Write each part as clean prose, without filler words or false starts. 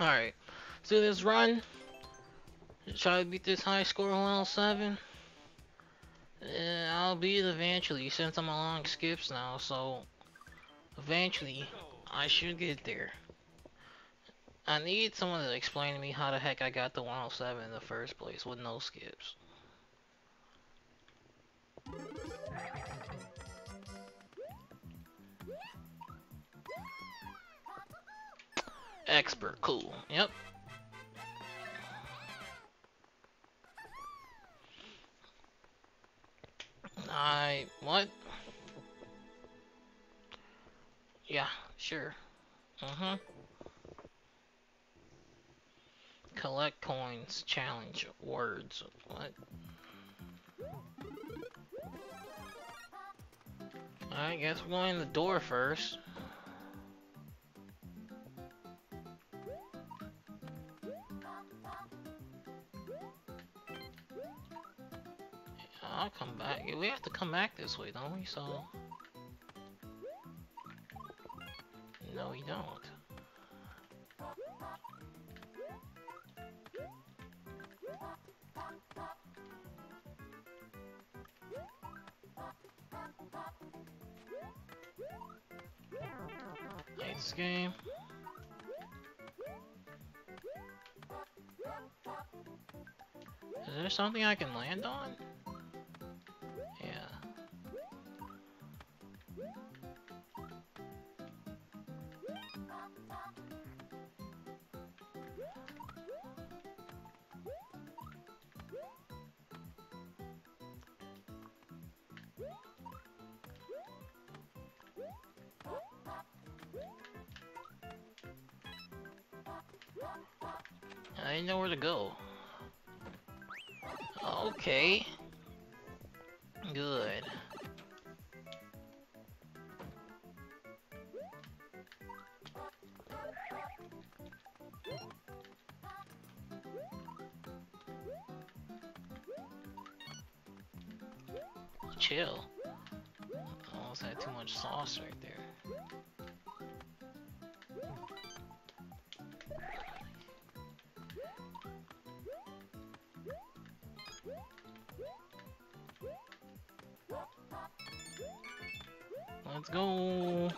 Alright, let's do this run. Try to beat this high score 107. I'll beat it eventually since I'm along skips now, so eventually I should get there. I need someone to explain to me how the heck I got the 107 in the first place with no skips. Expert, cool. Yep. What? Yeah, sure. Collect coins, challenge, words. What? I guess we're going in the door first. I'll come back. We have to come back this way, don't we? So... no, we don't. Hate this game. Is there something I can land on? I didn't know where to go. Okay. Good. Chill. I almost had too much sauce right there. Let's go.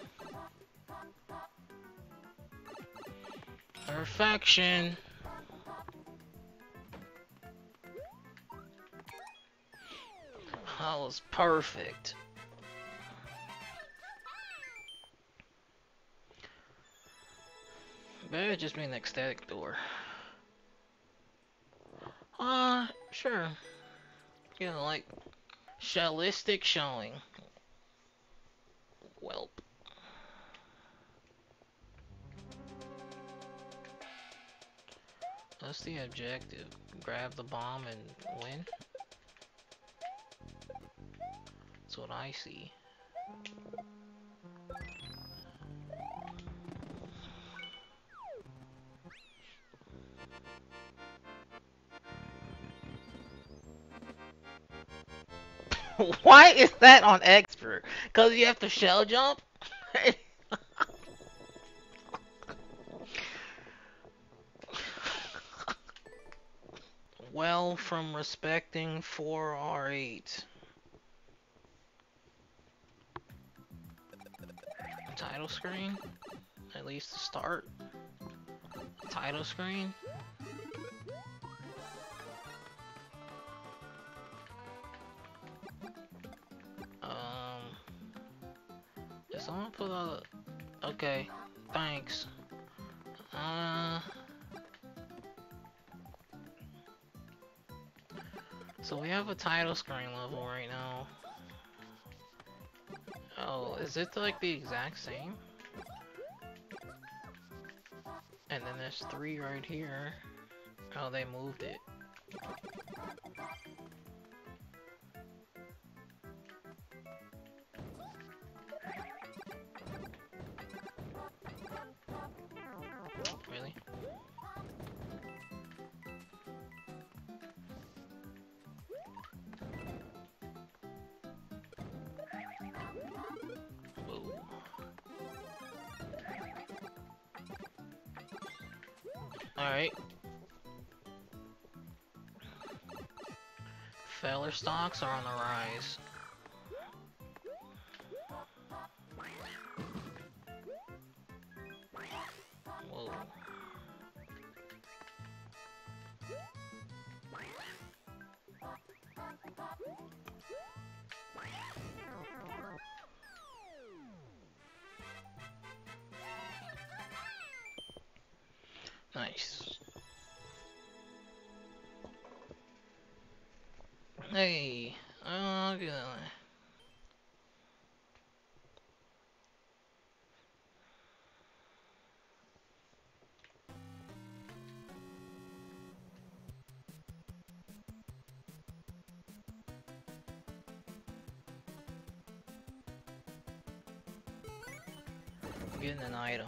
Perfection. That was perfect. Better just be an ecstatic door. Sure. You know, like shellistic showing. Welp. That's the objective. Grab the bomb and win. That's what I see. Why is that on expert? Cause you have to shell jump? Well, from respecting 4R8. Title screen? At least to start. Title screen? Someone put all the... okay, thanks. So we have a title screen level right now. Oh, is it like the exact same? And then there's 3 right here. Oh, they moved it. Alright. Feller stocks are on the rise. Whoa. Nice. Hey, I'll get that one. Getting an item.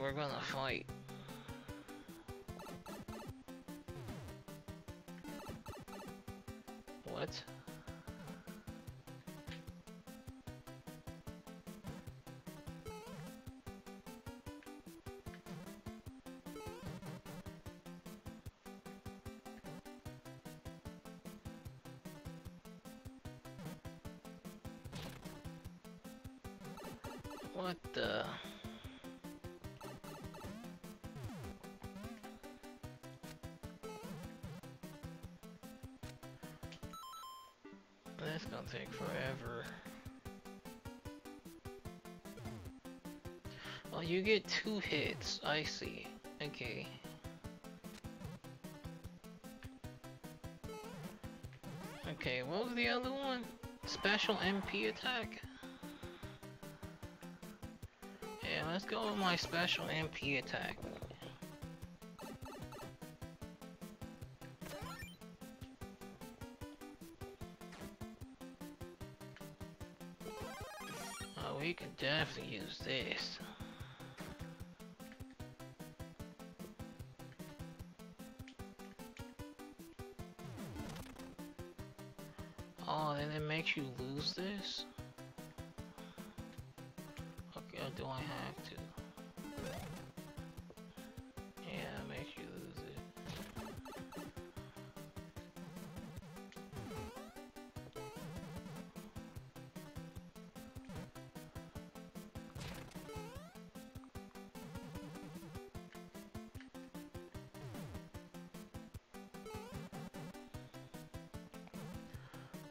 We're gonna fight. What? What the? That's gonna take forever. Oh, you get 2 hits. I see. Okay. Okay, what was the other one? Special MP attack? Yeah, let's go with my special MP attack. We could definitely use this. Oh, and it makes you lose this? Okay, or do I have to? Yeah, it makes you lose it.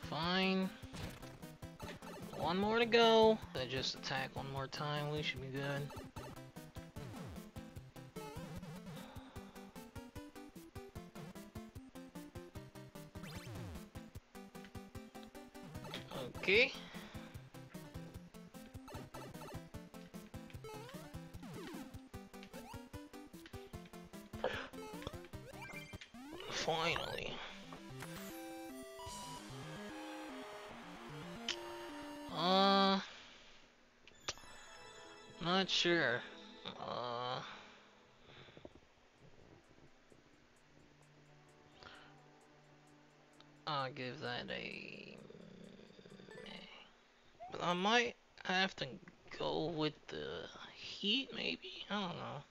Fine. One more to go. I just attack one more time. We should be good. Okay. Finally. Not sure. I'll give that a. But I might have to go with the heat, maybe? I don't know.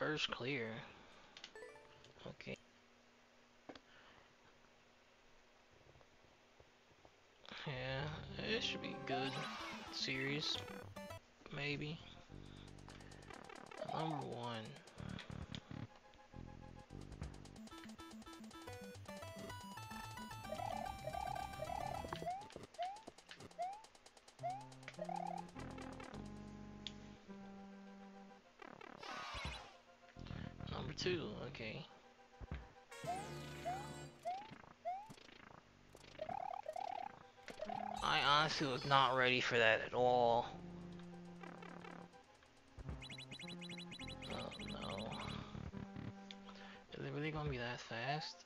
first clear. Okay. Yeah, it should be good series. Maybe. Number one. Number two, okay. I honestly was not ready for that at all. Oh no. Is it really gonna be that fast?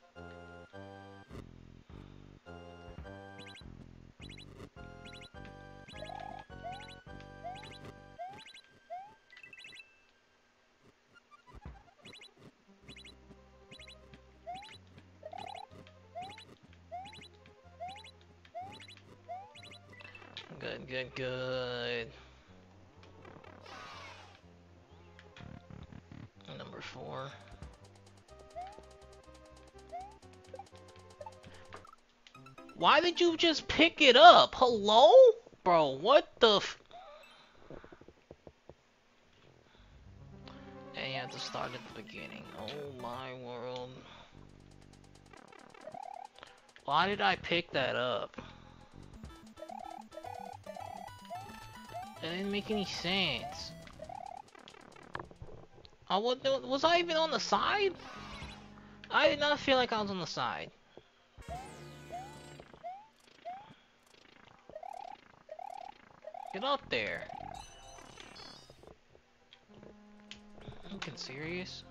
Good, good, good. Number four. Why did you just pick it up? Hello? Bro, what the f... And you have to start at the beginning. Oh my world. Why did I pick that up? That didn't make any sense. Was I even on the side? I did not feel like I was on the side. Get up there. I'm fucking serious.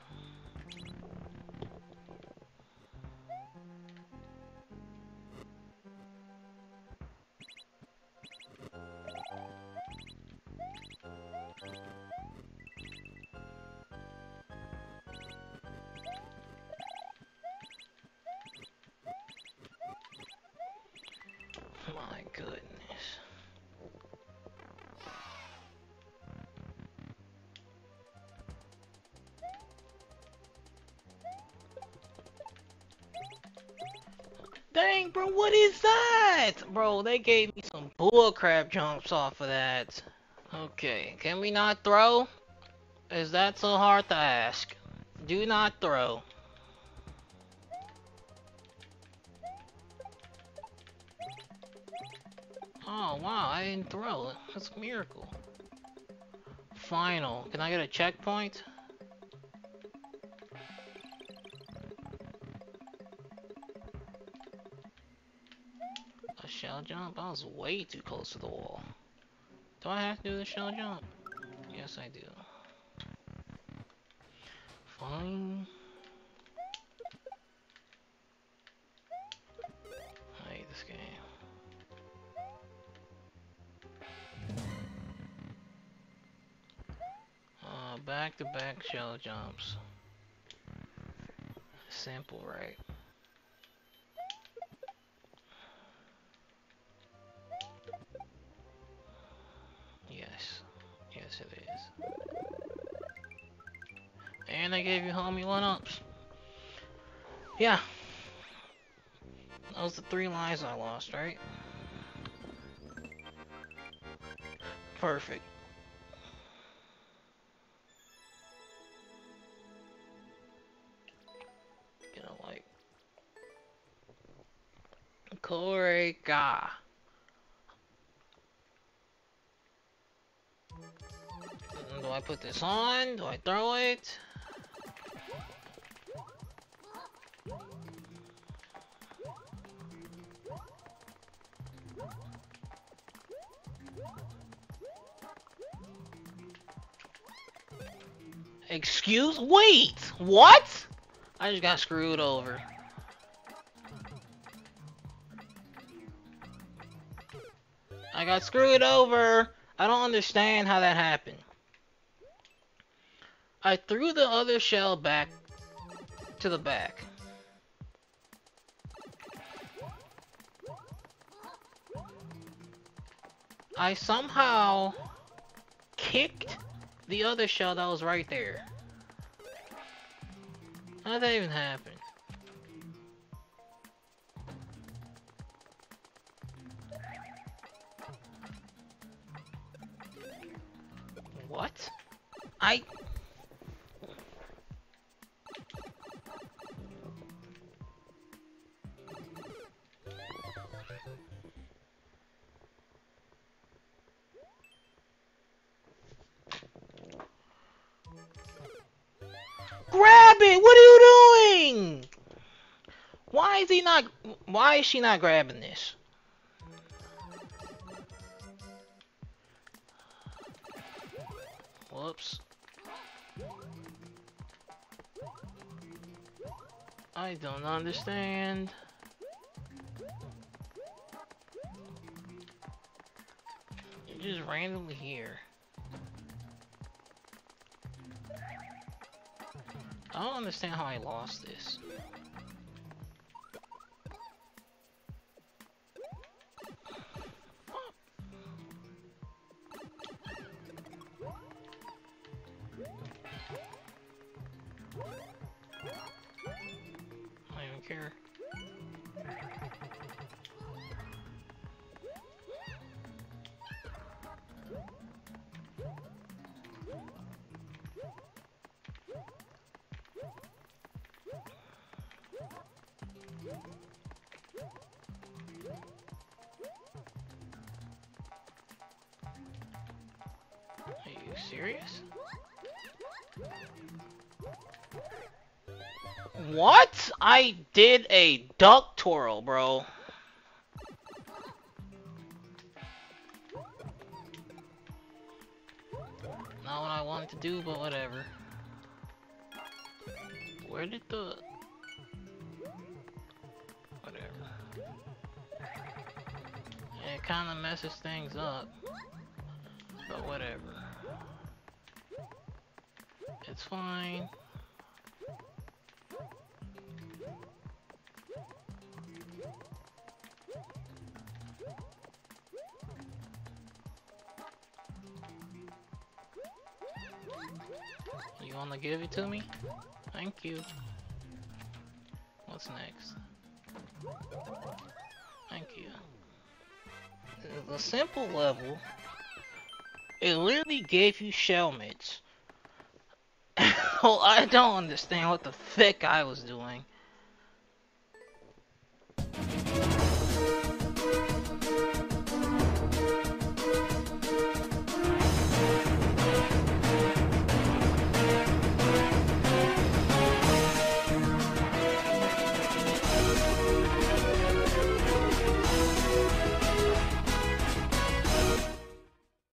My goodness. Dang, bro, what is that? Bro, they gave me some bullcrap jumps off of that. Okay, can we not throw? Is that so hard to ask? Do not throw. Oh wow, I didn't throw it. That's a miracle. Final. Can I get a checkpoint? A shell jump? I was way too close to the wall. Do I have to do the shell jump? Yes, I do. Fine. I hate this game. Back-to-back shell jumps. Simple, right? Yes. Yes, it is. And I gave you homie one-ups. Yeah. Those are the three lives I lost, right? Perfect. Koreka. Do I put this on? Do I throw it? Excuse? Wait! What? I just got screwed over. I got screwed over. I don't understand how that happened. I threw the other shell back to the back. I somehow kicked the other shell that was right there. How'd that even happen? What? Grab it! What are you doing? Why is she not grabbing this? Whoops. I don't understand. You're just randomly here. I don't understand how I lost this. I don't care. Are you serious? What? I did a duck twirl, bro. Not what I wanted to do, but whatever. Where did the... Whatever. Yeah, it kinda messes things up. But whatever. It's fine. You wanna give it to me? Thank you. What's next? Thank you. The simple level, it literally gave you shellmits. Oh, I don't understand what the fuck I was doing.